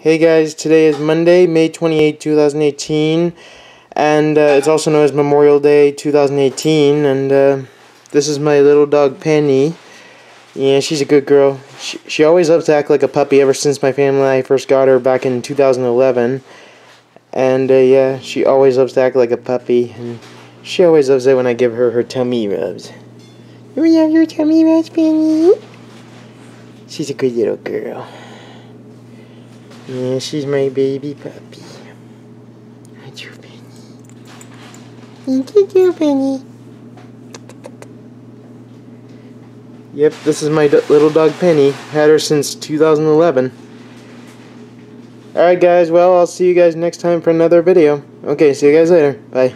Hey guys, today is Monday, May 28, 2018, and it's also known as Memorial Day 2018, and this is my little dog Penny. Yeah, she's a good girl. She always loves to act like a puppy ever since my family and I first got her back in 2011, and yeah, she always loves to act like a puppy, and she always loves it when I give her her tummy rubs. You love your tummy rubs, Penny? She's a good little girl. Yeah, she's my baby puppy. Aren't you, Penny? Aren't you, Penny? Yep, this is my little dog Penny. Had her since 2011. Alright guys, well, I'll see you guys next time for another video. Okay, see you guys later. Bye.